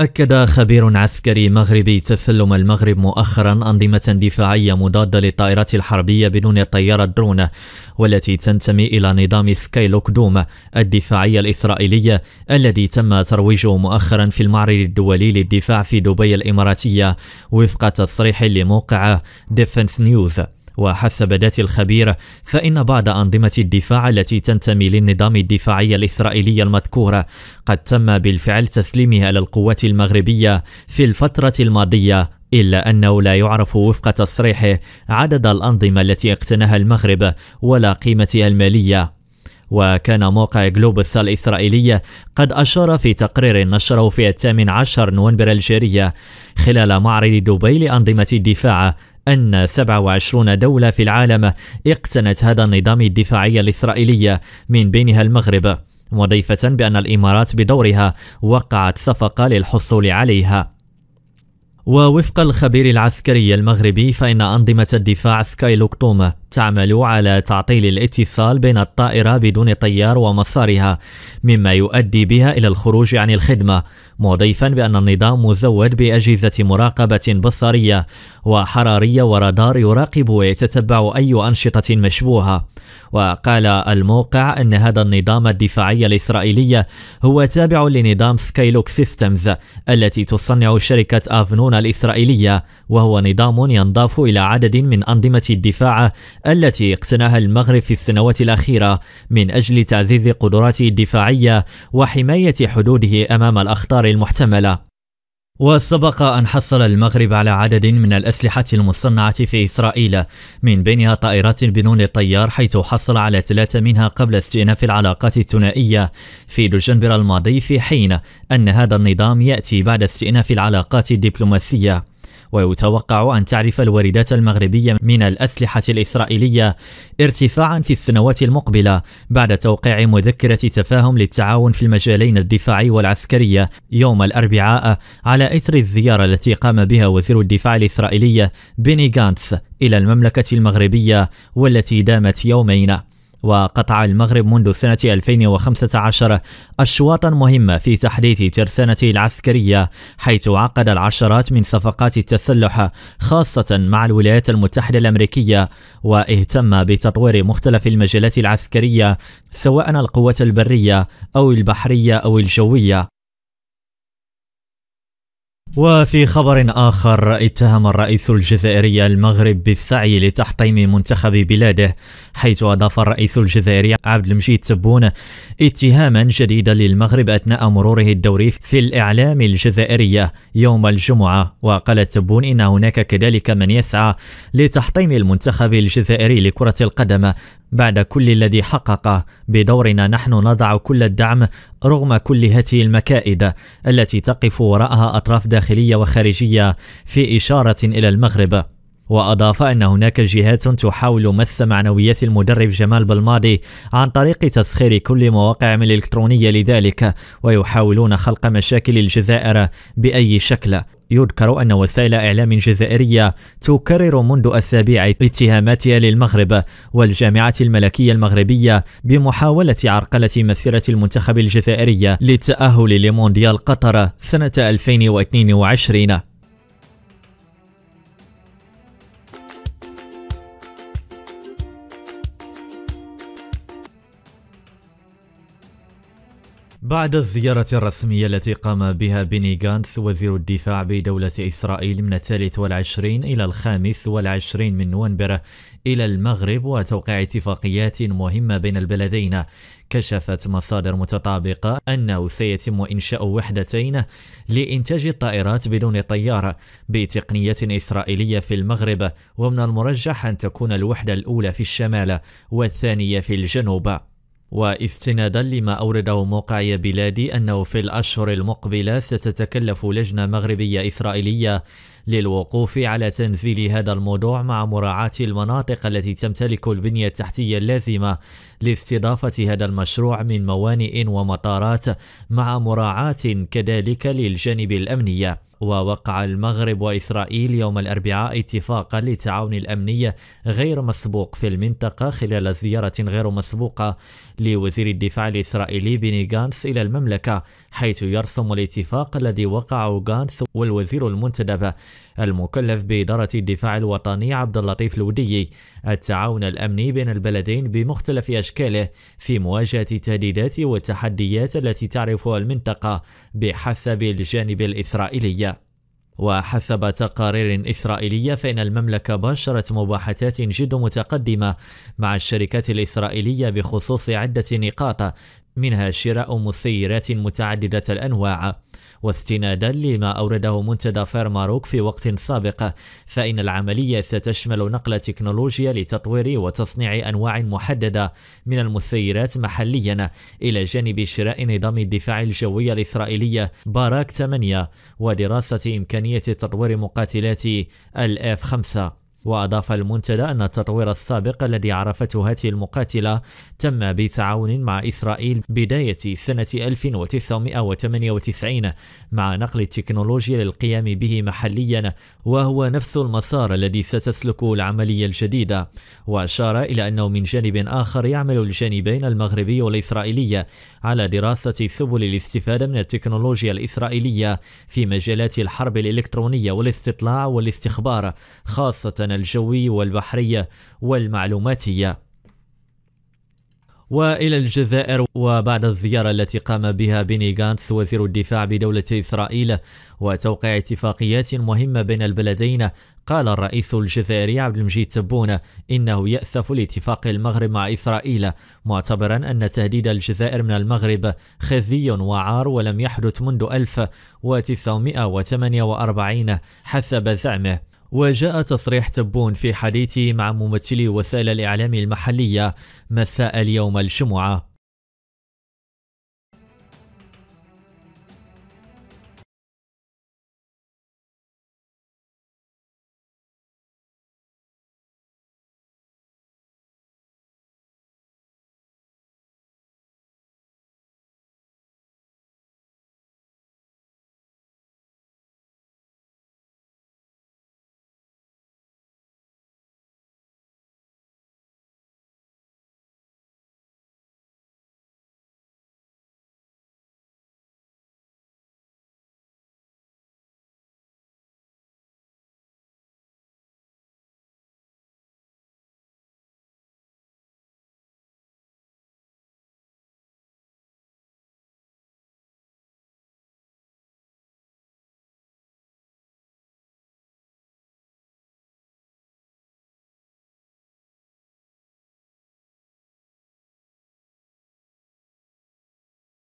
أكد خبير عسكري مغربي تسلم المغرب مؤخرا أنظمة دفاعية مضادة للطائرات الحربية بدون الطيار الدرون، والتي تنتمي إلى نظام سكايلوك دوم الدفاعية الإسرائيلية الذي تم ترويجه مؤخرا في المعرض الدولي للدفاع في دبي الإماراتية، وفق تصريح لموقع ديفنس نيوز. وحسب ذات الخبير، فإن بعض أنظمة الدفاع التي تنتمي للنظام الدفاعي الإسرائيلي المذكور قد تم بالفعل تسليمها للقوات المغربية في الفترة الماضية، إلا أنه لا يعرف وفق تصريحه عدد الأنظمة التي اقتناها المغرب ولا قيمتها المالية. وكان موقع جلوب الإسرائيلية قد أشار في تقرير نشره في 18 نوفمبر الجارية خلال معرض دبي لأنظمة الدفاع أن 27 دولة في العالم اقتنت هذا النظام الدفاعي الإسرائيلي، من بينها المغرب، مضيفة بأن الإمارات بدورها وقعت صفقة للحصول عليها. ووفق الخبير العسكري المغربي، فإن أنظمة الدفاع سكايلوك دوم تعمل على تعطيل الاتصال بين الطائرة بدون طيار ومسارها، مما يؤدي بها إلى الخروج عن الخدمة، مضيفا بأن النظام مزود بأجهزة مراقبة بصرية وحرارية ورادار يراقب ويتتبع أي أنشطة مشبوهة. وقال الموقع أن هذا النظام الدفاعي الإسرائيلي هو تابع لنظام سكايلوك سيستمز التي تصنع شركة أفنونا الإسرائيلية، وهو نظام ينضاف إلى عدد من أنظمة الدفاع التي اقتناها المغرب في السنوات الأخيرة من أجل تعزيز قدراته الدفاعية وحماية حدوده أمام الأخطار المحتملة. وسبق أن حصل المغرب على عدد من الأسلحة المصنعة في إسرائيل، من بينها طائرات بدون الطيار، حيث حصل على 3 منها قبل استئناف العلاقات الثنائية في دجنبر الماضي، في حين أن هذا النظام يأتي بعد استئناف العلاقات الدبلوماسية. ويتوقع أن تعرف الواردات المغربية من الأسلحة الإسرائيلية ارتفاعا في السنوات المقبلة بعد توقيع مذكرة تفاهم للتعاون في المجالين الدفاعي والعسكري يوم الأربعاء، على إثر الزيارة التي قام بها وزير الدفاع الإسرائيلي بيني غانتس إلى المملكة المغربية، والتي دامت يومين. وقطع المغرب منذ سنة 2015 أشواطا مهمة في تحديث ترسانته العسكرية، حيث عقد العشرات من صفقات التسلح خاصة مع الولايات المتحدة الأمريكية، واهتم بتطوير مختلف المجالات العسكرية سواء القوات البرية أو البحرية أو الجوية. وفي خبر آخر، اتهم الرئيس الجزائري المغرب بالسعي لتحطيم منتخب بلاده، حيث أضاف الرئيس الجزائري عبدالمجيد تبون اتهاما جديدا للمغرب أثناء مروره الدوري في الإعلام الجزائري يوم الجمعة. وقال تبون إن هناك كذلك من يسعى لتحطيم المنتخب الجزائري لكرة القدم بعد كل الذي حققه. بدورنا نحن نضع كل الدعم رغم كل هذه المكائد التي تقف وراءها أطراف داخلية وخارجية في إشارة إلى المغرب. وأضاف أن هناك جهات تحاول مس معنويات المدرب جمال بلمادي عن طريق تسخير كل مواقعهم الإلكترونية لذلك، ويحاولون خلق مشاكل الجزائر بأي شكل. يذكر أن وسائل إعلام جزائرية تكرر منذ أسابيع اتهاماتها للمغرب والجامعة الملكية المغربية بمحاولة عرقلة مسيرة المنتخب الجزائري للتأهل لمونديال قطر سنة 2022. بعد الزيارة الرسمية التي قام بها بيني غانتس وزير الدفاع بدولة إسرائيل من 23 إلى 25 من نوفمبر إلى المغرب وتوقيع اتفاقيات مهمة بين البلدين، كشفت مصادر متطابقة أنه سيتم إنشاء وحدتين لإنتاج الطائرات بدون طيار بتقنيات إسرائيلية في المغرب، ومن المرجح أن تكون الوحدة الأولى في الشمال والثانية في الجنوب. واستنادا لما أورده موقع يا بلادي أنه في الأشهر المقبلة ستتكلف لجنة مغربية إسرائيلية للوقوف على تنفيذ هذا الموضوع مع مراعاة المناطق التي تمتلك البنية التحتية اللازمة لاستضافة هذا المشروع من موانئ ومطارات، مع مراعاة كذلك للجانب الأمني. ووقع المغرب وإسرائيل يوم الأربعاء اتفاقا للتعاون الأمني غير مسبوق في المنطقة خلال زيارة غير مسبوقة لوزير الدفاع الإسرائيلي بيني غانتس إلى المملكة، حيث يرسم الاتفاق الذي وقعه غانتس والوزير المنتدب المكلف بإدارة الدفاع الوطني عبداللطيف الودي التعاون الأمني بين البلدين بمختلف أشكاله في مواجهة التهديدات والتحديات التي تعرفها المنطقة بحسب الجانب الإسرائيلي. وحسب تقارير إسرائيلية فإن المملكة باشرت مباحثات جد متقدمة مع الشركات الإسرائيلية بخصوص عدة نقاط، منها شراء مسيرات متعددة الأنواع. واستنادا لما أورده منتدى فيرماروك في وقت سابق، فإن العملية ستشمل نقل تكنولوجيا لتطوير وتصنيع أنواع محددة من المسيرات محليا، إلى جانب شراء نظام الدفاع الجوي الإسرائيلي باراك 8 ودراسة إمكانية تطوير مقاتلات الF-5. وأضاف المنتدى أن التطوير السابق الذي عرفته هذه المقاتلة تم بتعاون مع إسرائيل بداية سنة 1998 مع نقل التكنولوجيا للقيام به محليا، وهو نفس المسار الذي ستسلكه العملية الجديدة. وأشار إلى أنه من جانب آخر يعمل الجانبين المغربي والإسرائيلي على دراسة سبل الاستفادة من التكنولوجيا الإسرائيلية في مجالات الحرب الإلكترونية والاستطلاع والاستخبار، خاصة الجوي والبحرية والمعلوماتية. وإلى الجزائر، وبعد الزيارة التي قام بها بيني غانتس وزير الدفاع بدولة إسرائيل وتوقيع اتفاقيات مهمة بين البلدين، قال الرئيس الجزائري عبدالمجيد تبون إنه يأسف لاتفاق المغرب مع إسرائيل، معتبرا أن تهديد الجزائر من المغرب خزي وعار ولم يحدث منذ 1948 حسب زعمه. وجاء تصريح تبون في حديثه مع ممثلي وسائل الإعلام المحلية مساء اليوم الجمعة.